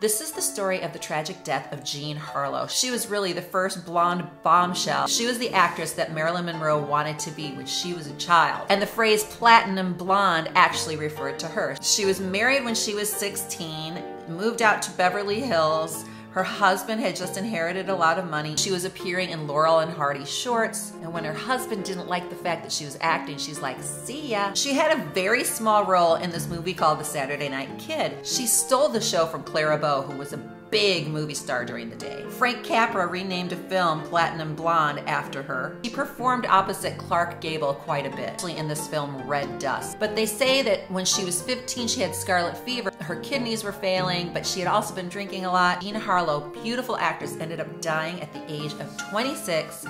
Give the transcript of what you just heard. This is the story of the tragic death of Jean Harlow. She was really the first blonde bombshell. She was the actress that Marilyn Monroe wanted to be when she was a child. And the phrase Platinum Blonde actually referred to her. She was married when she was 16, moved out to Beverly Hills. Her husband had just inherited a lot of money. She was appearing in Laurel and Hardy shorts, and when her husband didn't like the fact that she was acting, she's like, see ya. She had a very small role in this movie called The Saturday Night Kid. She stole the show from Clara Bow, who was a big movie star during the day. Frank Capra renamed a film Platinum Blonde after her. She performed opposite Clark Gable quite a bit, actually in this film Red Dust. But they say that when she was 15, she had scarlet fever. Her kidneys were failing, but she had also been drinking a lot. Jean Harlow, beautiful actress, ended up dying at the age of 26.